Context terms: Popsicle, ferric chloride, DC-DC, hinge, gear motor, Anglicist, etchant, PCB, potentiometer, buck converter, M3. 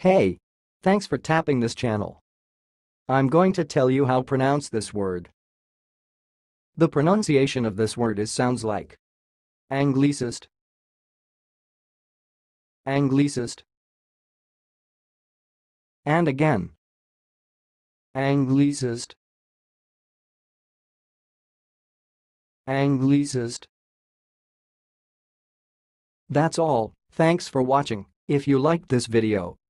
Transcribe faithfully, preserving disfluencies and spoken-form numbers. Hey! Thanks for tapping this channel. I'm going to tell you how to pronounce this word. The pronunciation of this word is sounds like Anglicist, Anglicist, and again Anglicist, Anglicist. That's all. Thanks for watching. If you liked this video,